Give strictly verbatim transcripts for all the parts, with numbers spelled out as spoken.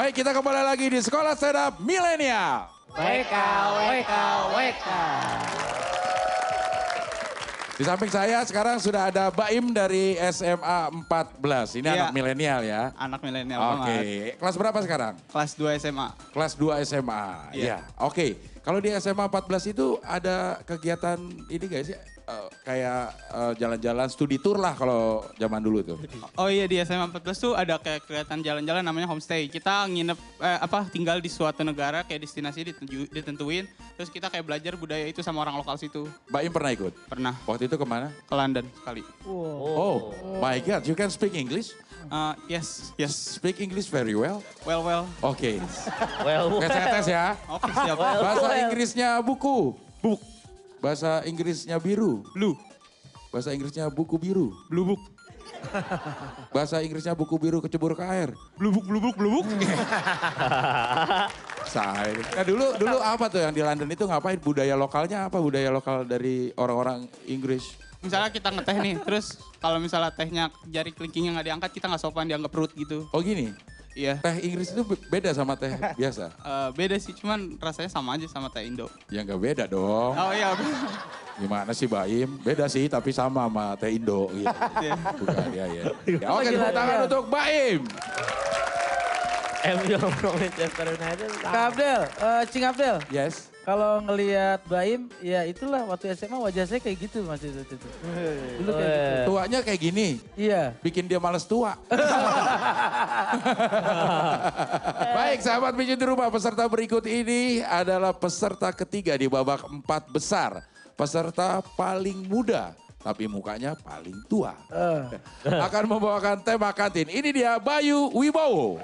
Baik, kita kembali lagi di Sekolah Stand Up Milenial. W K, W K, W K. Di samping saya sekarang sudah ada Baim dari S M A empat belas. Ini iya, anak milenial ya? Anak milenial banget. Oke, kelas berapa sekarang? Kelas dua S M A. Kelas dua S M A, iya. Ya. Oke, kalau di S M A empat belas itu ada kegiatan ini guys ya? Uh, kayak uh, jalan-jalan studi tour lah kalau zaman dulu tuh. Oh iya, di S M A empat belas tuh ada kayak kegiatan jalan-jalan namanya homestay. Kita nginep, eh, apa, tinggal di suatu negara kayak destinasi ditentuin. Terus kita kayak belajar budaya itu sama orang lokal situ. Mbak Im pernah ikut? Pernah. Waktu itu kemana? Ke London sekali. Wow. Oh my God, you can speak English? Uh, yes, yes. Speak English very well? Well, well. Oke. Okay. Well, well. Saya tes ya. Oke, okay, siap. Well, Bahasa well. Inggrisnya buku? Book. Bahasa Inggrisnya biru? Blue. Bahasa Inggrisnya buku biru? Blue book. Bahasa Inggrisnya buku biru kecebur ke air? Blue book, blue book, blue book. Saya. Nah dulu dulu apa tuh yang di London itu ngapain? Budaya lokalnya apa? Budaya lokal dari orang-orang Inggris? Misalnya kita ngeteh nih, terus kalau misalnya tehnya jari kelingkingnya nggak diangkat, kita nggak sopan, dianggap perut gitu. Oh gini? Iya. Teh Inggris itu beda sama teh biasa? Uh, beda sih, cuman rasanya sama aja sama teh Indo. Ya nggak beda dong. Oh iya. Gimana sih Baim? Beda sih tapi sama sama teh Indo gitu. Bukan, ya, ya. Ya, oke, tepuk tangan untuk Baim. M U Manchester United. Kak Abdel, uh, Cing Abdel. Yes. Kalau ngelihat Baim, ya itulah waktu S M A wajah saya kayak gitu Mas itu. itu. Dulu kayak gitu. Tuanya kayak gini. Iya. Bikin dia males tua. Baik, sahabat Pijet di Rumah, peserta berikut ini adalah peserta ketiga di babak empat besar. Peserta paling muda tapi mukanya paling tua. Uh. Akan membawakan tema kantin. Ini dia Bayu Wibowo.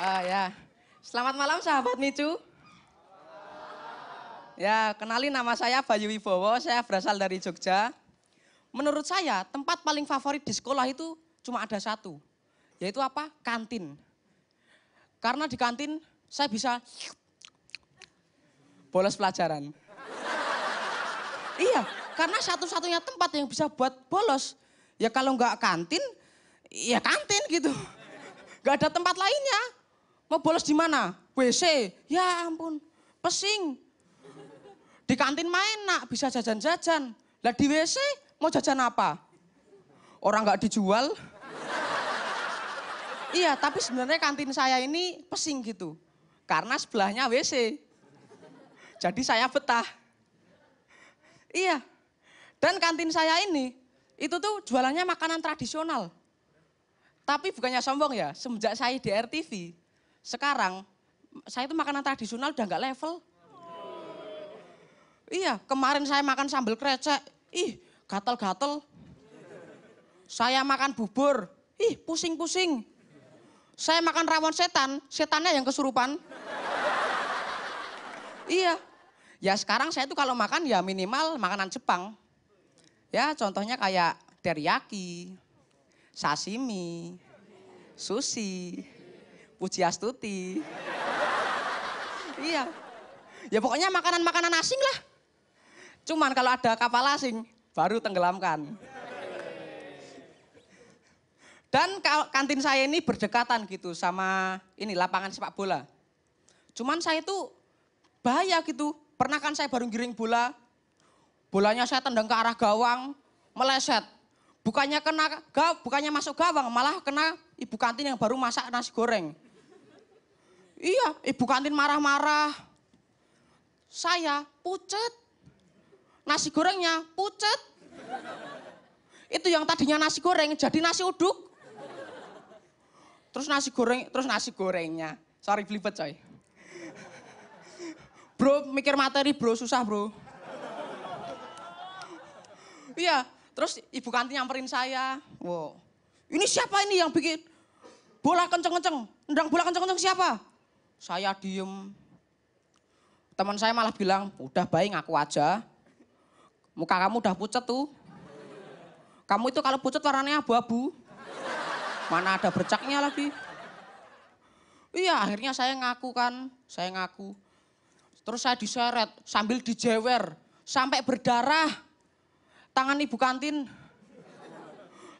Uh, ya, selamat malam sahabat Micu. Ya, kenalin nama saya Bayu Wibowo, saya berasal dari Jogja. Menurut saya tempat paling favorit di sekolah itu cuma ada satu, yaitu apa? Kantin. Karena di kantin saya bisa bolos pelajaran. Iya, karena satu-satunya tempat yang bisa buat bolos, ya kalau nggak kantin, ya kantin gitu. Nggak ada tempat lainnya. Mau bolos di mana? W C, ya ampun, pesing. Di kantin mah enak, bisa jajan-jajan. Lah di W C mau jajan apa? Orang nggak dijual. Iya, tapi sebenarnya kantin saya ini pesing gitu. Karena sebelahnya W C. Jadi saya betah. Iya. Dan kantin saya ini, itu tuh jualannya makanan tradisional. Tapi bukannya sombong ya, semenjak saya di R T V, sekarang saya itu makanan tradisional udah nggak level. Iya, kemarin saya makan sambal krecek, ih gatel-gatel. Saya makan bubur, ih pusing-pusing. Saya makan rawon setan, setannya yang kesurupan. Iya, ya sekarang saya itu kalau makan ya minimal makanan Jepang. Ya contohnya kayak teriyaki, sashimi, sushi, pujiastuti. Iya, ya pokoknya makanan-makanan asing lah. Cuman kalau ada kapal asing, baru tenggelamkan. Dan kantin saya ini berdekatan gitu sama ini lapangan sepak bola. Cuman saya itu bahaya gitu. Pernah kan saya baru giring bola, bolanya saya tendang ke arah gawang, meleset. Bukannya kena gaw, bukannya masuk gawang, malah kena ibu kantin yang baru masak nasi goreng. Iya, ibu kantin marah-marah. Saya pucet. Nasi gorengnya pucet. Itu yang tadinya nasi goreng jadi nasi uduk. Terus nasi goreng, terus nasi gorengnya. Sorry belibet coy. Bro, mikir materi bro, susah bro. Iya, terus ibu kantin nyamperin saya. Wow. Ini siapa ini yang bikin bola kenceng-kenceng? Nendang bola kenceng-kenceng siapa? Saya diem. Teman saya malah bilang, udah baik ngaku aja. Muka kamu udah pucet tuh. Kamu itu kalau pucat warnanya abu-abu. Mana ada bercaknya lagi. Iya, akhirnya saya ngaku kan. Saya ngaku. Terus saya diseret sambil dijewer. Sampai berdarah. Tangan ibu kantin.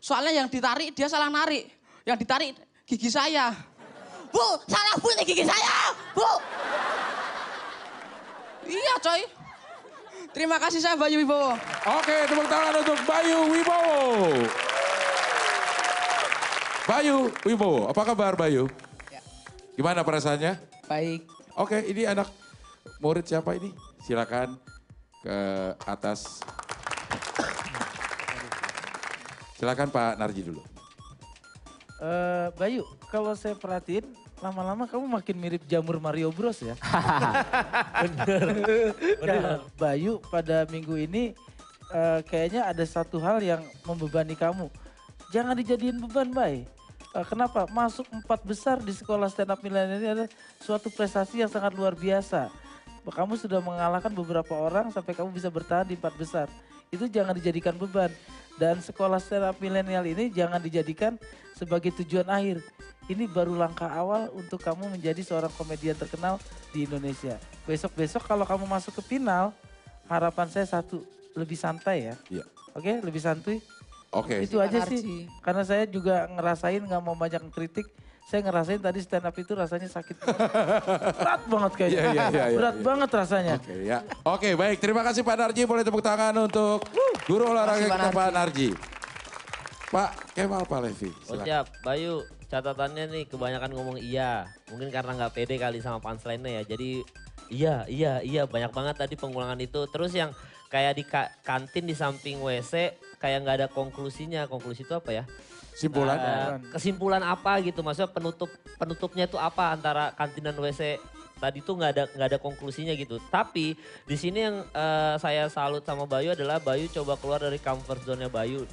Soalnya yang ditarik, dia salah narik. Yang ditarik gigi saya. Bu, salah bu ini gigi saya. Bu. Iya coy. Terima kasih, saya Bayu Wibowo. Oke, tepuk tangan untuk Bayu Wibowo. Bayu Wibowo, apa kabar Bayu? Ya. Gimana perasaannya? Baik. Oke, ini anak murid siapa ini? Silakan ke atas. Silakan Pak Narji dulu. Uh, Bayu, kalau saya perhatiin, lama-lama kamu makin mirip jamur Mario Bros ya. Bener. Bener. Nah, Bayu, pada minggu ini uh, kayaknya ada satu hal yang membebani kamu. Jangan dijadiin beban, Bay. Uh, kenapa? Masuk empat besar di Sekolah Stand Up Milenial ini adalah suatu prestasi yang sangat luar biasa. Kamu sudah mengalahkan beberapa orang sampai kamu bisa bertahan di empat besar. Itu jangan dijadikan beban. Dan Sekolah Stand Up Milenial ini jangan dijadikan sebagai tujuan akhir. Ini baru langkah awal untuk kamu menjadi seorang komedian terkenal di Indonesia. Besok-besok kalau kamu masuk ke final, harapan saya satu, lebih santai ya. Iya. Oke, lebih santuy. Oke. Itu aja sih, karena saya juga ngerasain gak mau banyak kritik. Saya ngerasain tadi stand up itu rasanya sakit. Berat banget kayaknya. Yeah, yeah, yeah, yeah, Berat yeah. banget rasanya. Oke, okay, ya. Oke, baik. Terima kasih Pak Narji. Boleh tepuk tangan untuk guru olahraga kita Pak Narji. Pak Kemal, Pak Levy. Oh, siap, Bayu. Catatannya nih kebanyakan ngomong iya. Mungkin karena nggak pede kali sama punchline-nya ya. Jadi iya, iya, iya. Banyak banget tadi pengulangan itu. Terus yang kayak di ka kantin di samping W C kayak nggak ada konklusinya. Konklusi itu apa ya? Kesimpulan. Uh, kesimpulan apa gitu. Maksudnya penutup penutupnya itu apa antara kantin dan W C. Tadi tuh nggak ada nggak ada konklusinya gitu. Tapi di sini yang uh, saya salut sama Bayu adalah Bayu coba keluar dari comfort zone-nya Bayu.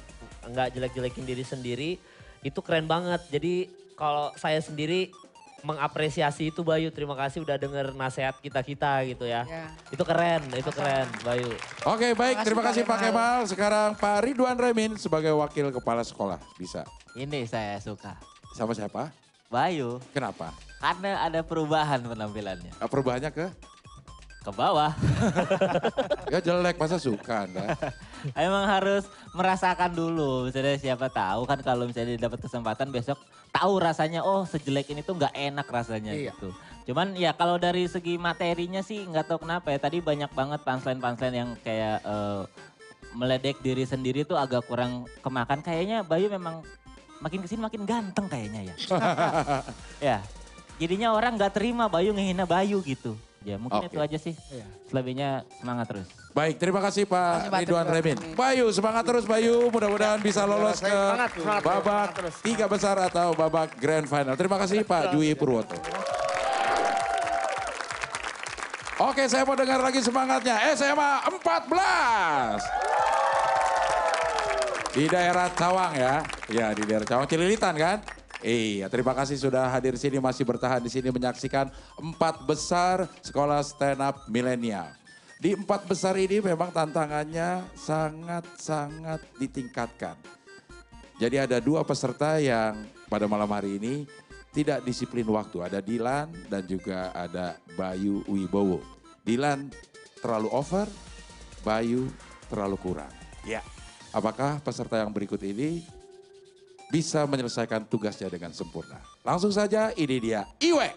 Nggak jelek-jelekin diri sendiri. Itu keren banget. Jadi kalau saya sendiri mengapresiasi itu Bayu. Terima kasih udah denger nasihat kita-kita gitu ya. ya. Itu keren, itu keren Bayu. Oke baik, terima kasih Pak Kemal. Sekarang Pak Ridwan Remin sebagai wakil kepala sekolah. Bisa. Ini saya suka. Sama siapa? Bayu. Kenapa? Karena ada perubahan penampilannya. Perubahannya ke? Ke bawah. Ya jelek, masa suka Anda? Emang harus merasakan dulu, misalnya siapa tahu kan kalau misalnya dapat kesempatan besok tahu rasanya oh sejelek ini tuh nggak enak rasanya iya. gitu. Cuman ya kalau dari segi materinya sih nggak tahu kenapa ya tadi banyak banget punchline-punchline yang kayak uh, meledek diri sendiri tuh agak kurang kemakan. Kayaknya Bayu memang makin kesini makin ganteng kayaknya ya. Ya jadinya orang nggak terima Bayu ngehina Bayu gitu. Ya mungkin okay. itu aja sih, iya. selebihnya semangat terus. Baik, terima kasih Pak Ridwan Remin. Bayu, semangat terus Bayu. Mudah-mudahan ya, bisa lolos ke semangat, semangat, babak semangat, tiga besar atau babak grand final. Terima kasih Pak Juy Purwoto. Oke, saya mau dengar lagi semangatnya. S M A empat belas. Di daerah Cawang ya. Ya, di daerah Cawang, Cililitan kan? Iya, terima kasih sudah hadir sini, masih bertahan di sini menyaksikan empat besar Sekolah Stand Up Milenial. Di empat besar ini memang tantangannya sangat-sangat ditingkatkan. Jadi ada dua peserta yang pada malam hari ini tidak disiplin waktu. Ada Dilan dan juga ada Bayu Wibowo. Dilan terlalu over, Bayu terlalu kurang. Ya, apakah peserta yang berikut ini bisa menyelesaikan tugasnya dengan sempurna. Langsung saja, ini dia Iwe.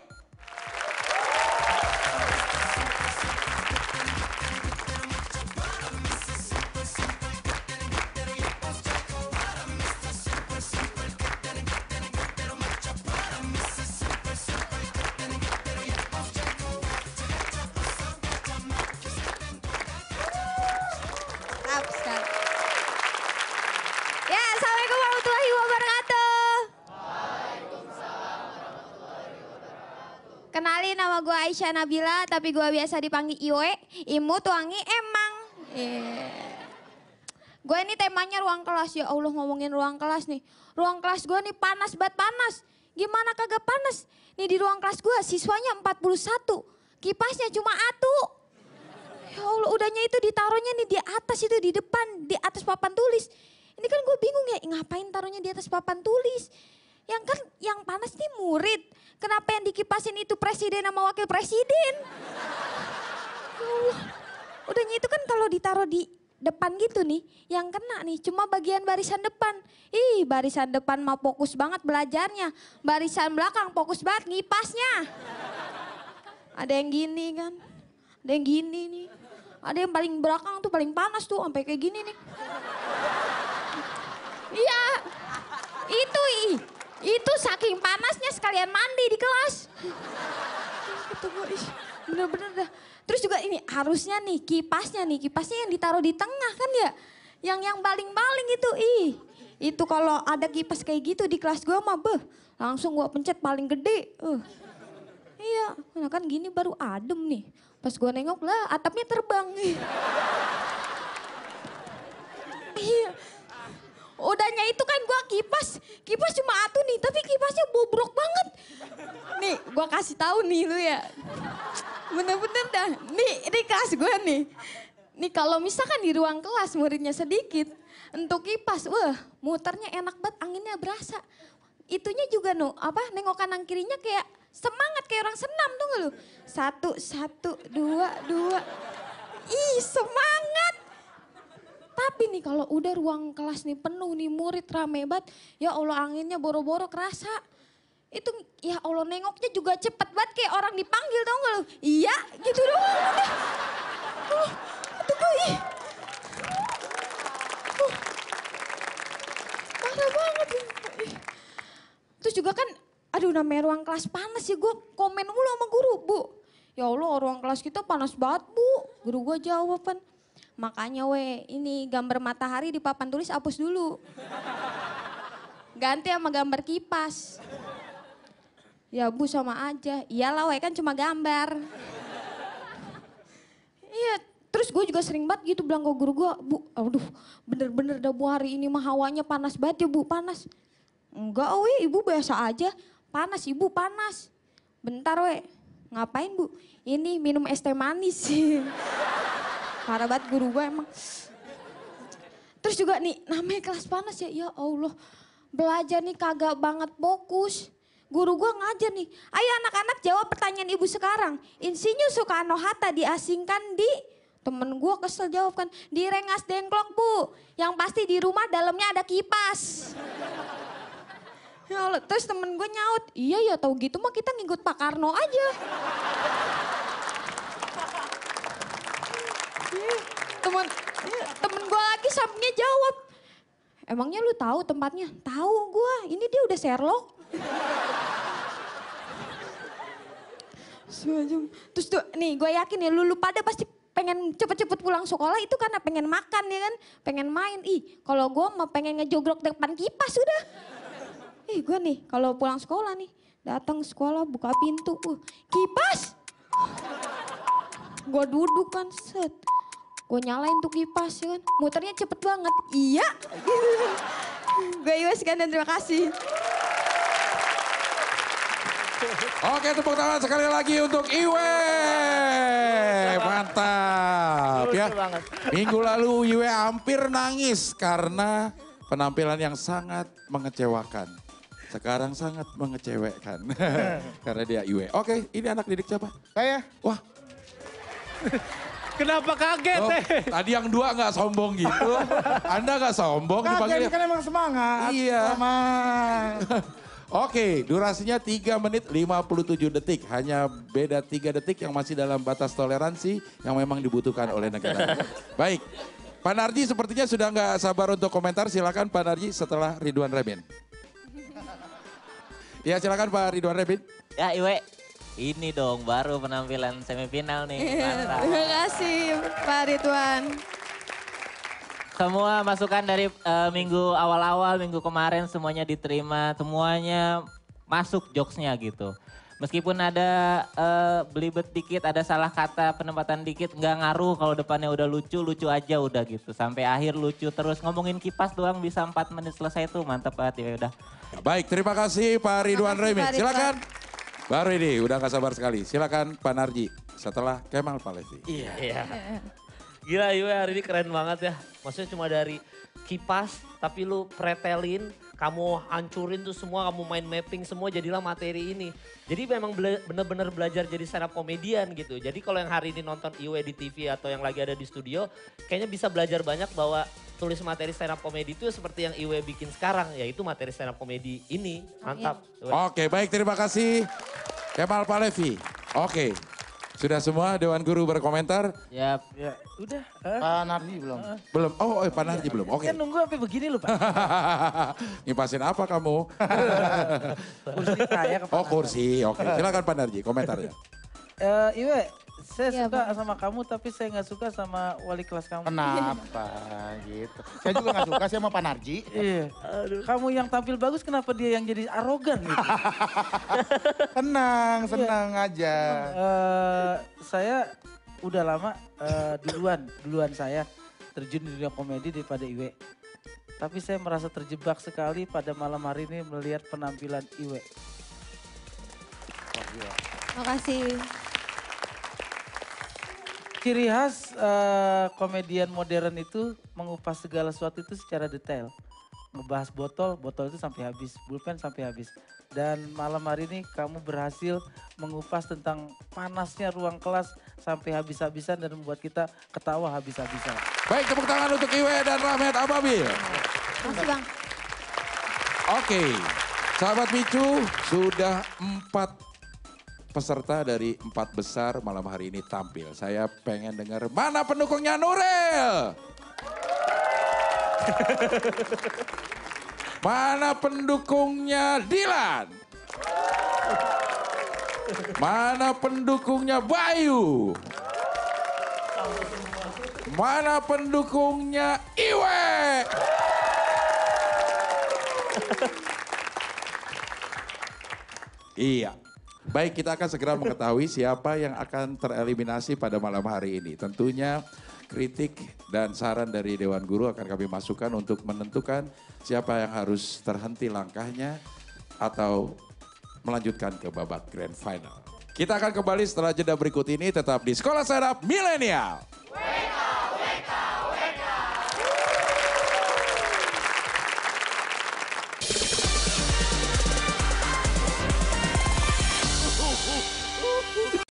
Aisyah Nabila, tapi gue biasa dipanggil Iwe, imut wangi emang. Yeah. Gue ini temanya ruang kelas, ya Allah ngomongin ruang kelas nih. Ruang kelas gue nih panas banget panas, gimana kagak panas? Nih di ruang kelas gue siswanya empat puluh satu, kipasnya cuma satu. Ya Allah udahnya itu ditaruhnya nih di atas itu, di depan, di atas papan tulis. Ini kan gue bingung ya, ngapain taruhnya di atas papan tulis. Yang kan yang panas nih murid. Kenapa yang dikipasin itu presiden sama wakil presiden? Ya Allah. Udahnya itu kan kalau ditaruh di depan gitu nih, yang kena nih cuma bagian barisan depan. Ih, barisan depan mah fokus banget belajarnya. Barisan belakang fokus banget ngipasnya. Ada yang gini kan. Ada yang gini nih. Ada yang paling belakang tuh paling panas tuh sampai kayak gini nih. Iya. Itu ih. Itu saking panasnya sekalian mandi di kelas. Bener-bener dah. Terus juga ini harusnya nih kipasnya nih, kipasnya yang ditaruh di tengah kan ya. Yang yang baling-baling itu, ih. Itu kalau ada kipas kayak gitu di kelas gue mah beh. Langsung gue pencet paling gede. Uh. Iya, nah kan gini baru adem nih. Pas gue nengok lah atapnya terbang. Iya. Udahnya itu kan gue kipas, kipas cuma atu nih, tapi kipasnya bobrok banget. Nih, gue kasih tahu nih lu ya. Bener-bener dah, nih ini kelas gue nih. Nih kalau misalkan di ruang kelas muridnya sedikit, untuk kipas, wah muternya enak banget, anginnya berasa. Itunya juga no, apa, nengok kanan kirinya kayak semangat, kayak orang senam tuh nggak lu. Satu, satu, dua, dua. Ih semangat. Tapi nih kalau udah ruang kelas nih penuh nih murid rame banget, ya Allah anginnya boro-boro kerasa. Itu ya Allah nengoknya juga cepet banget kayak orang dipanggil tau gak lu. Iya gitu doang udah. Tuh, tuh gue ih. Tuh. Parah banget. Terus juga kan aduh namanya ruang kelas panas ya gue komen mulu sama guru. Bu, ya Allah ruang kelas kita panas banget bu. Guru gue jawaban. Makanya weh, ini gambar matahari di papan tulis hapus dulu. Ganti sama gambar kipas. Ya bu sama aja, iyalah weh kan cuma gambar. Iya, terus gue juga sering banget gitu bilang ke guru gue, bu aduh bener-bener dah bu hari ini mah hawanya panas banget ya bu, panas. Enggak weh, ibu biasa aja, panas ibu panas. Bentar weh, ngapain bu? Ini minum es teh manis. Parah banget guru gue emang. Terus juga nih namanya kelas panas ya, ya Allah. Belajar nih kagak banget fokus. Guru gue ngajar nih, ayo anak-anak jawab pertanyaan ibu sekarang. Insinyur Sukarno Hatta diasingkan di, temen gue kesel jawab kan, di Rengas Dengklok bu. Yang pasti di rumah dalamnya ada kipas. Ya Allah, terus temen gue nyaut, iya ya tau gitu mah kita ngikut Pak Karno aja. Temen, temen gue lagi sampingnya jawab. Emangnya lu tahu tempatnya? Tahu gue, ini dia udah Sherlock. Terus tuh, nih gue yakin ya lu, lu pada pasti pengen cepet-cepet pulang sekolah itu karena pengen makan ya kan. Pengen main, ih kalau gue mah pengen ngejogrok depan kipas udah. Ih gue nih kalau pulang sekolah nih, datang sekolah buka pintu, uh, kipas. Gue duduk kan set. Gue nyalain tuh kipas ya kan, muternya cepet banget. Iya, gitu. Gue iwaskan dan terima kasih. Oke, tepuk tangan sekali lagi untuk Iwe. Mantap ya. Minggu lalu Iwe hampir nangis karena penampilan yang sangat mengecewakan. Sekarang sangat mengecewakan karena dia Iwe. Oke, ini anak didik siapa? Saya. Wah. Kenapa kaget? Oh, eh? Tadi yang dua nggak sombong gitu. Anda nggak sombong. Kaget kan emang semangat. Iya. Oke, durasinya tiga menit lima puluh tujuh detik. Hanya beda tiga detik yang masih dalam batas toleransi yang memang dibutuhkan oleh negara. Baik, Pak Narji sepertinya sudah nggak sabar untuk komentar. Silakan Pak Narji setelah Ridwan Remin. Ya silakan Pak Ridwan Remin. Ya Iwe. Ini dong baru penampilan semifinal nih. Mantap. Terima kasih Pak Ridwan. Semua masukan dari uh, minggu awal-awal, minggu kemarin semuanya diterima. Semuanya masuk jokesnya gitu. Meskipun ada uh, belibet dikit, ada salah kata penempatan dikit, nggak ngaruh kalau depannya udah lucu, lucu aja udah gitu. Sampai akhir lucu terus ngomongin kipas doang bisa empat menit selesai tuh mantap banget ya udah. Baik, terima kasih Pak Ridwan Remin. Silakan. Baru ini, udah gak sabar sekali. Silakan Pak Narji, setelah Kemal Pak Levy. Iya. Gila Iwe hari ini keren banget ya. Maksudnya cuma dari kipas tapi lu pretelin, kamu hancurin tuh semua, kamu main mapping semua, jadilah materi ini. Jadi memang bener-bener belajar jadi stand up komedian gitu. Jadi kalau yang hari ini nonton Iwe di T V atau yang lagi ada di studio, kayaknya bisa belajar banyak bahwa tulis materi stand up komedi itu seperti yang Iwe bikin sekarang, yaitu materi stand up komedi ini. Mantap. Oke, baik, terima kasih Kemal, Pak Levy. Oke. Sudah semua Dewan Guru berkomentar? Ya, ya. Udah. Uh, Pak Narji belum? Uh, belum. Oh, eh, Pak Narji belum. Oke. Okay. Kan nunggu sampai begini loh, Pak. Ngipasin apa kamu? Kursi saya ke Pak. Oh, kursi. Oke. Okay. Silakan Pak Narji komentarnya. Uh, Iwe, saya ya, suka Pak. Sama kamu tapi saya nggak suka sama wali kelas kamu. Kenapa gitu? Saya juga nggak suka, saya sama Pak Narji. Iya. Kamu yang tampil bagus kenapa dia yang jadi arogan gitu? Tenang, senang iya. aja. Uh, saya udah lama uh, duluan, duluan saya terjun di dunia komedi daripada Iwe. Tapi saya merasa terjebak sekali pada malam hari ini melihat penampilan Iwe. Terima kasih. Ciri khas uh, komedian modern itu mengupas segala sesuatu itu secara detail. Ngebahas botol, botol itu sampai habis, bulpen sampai habis. Dan malam hari ini kamu berhasil mengupas tentang panasnya ruang kelas sampai habis-habisan dan membuat kita ketawa habis-habisan. Baik, tepuk tangan untuk Iwe dan Rahmat Ababil. Terima kasih, Bang. Oke, sahabat Micu, sudah empat peserta dari empat besar malam hari ini tampil. Saya pengen dengar mana pendukungnya Nurel? Mana pendukungnya Dilan? Mana pendukungnya Bayu? Mana pendukungnya Iwe? Iya. Baik, kita akan segera mengetahui siapa yang akan tereliminasi pada malam hari ini. Tentunya kritik dan saran dari Dewan Guru akan kami masukkan untuk menentukan siapa yang harus terhenti langkahnya atau melanjutkan ke babak grand final. Kita akan kembali setelah jeda berikut ini, tetap di Sekolah Stand Up Milenial.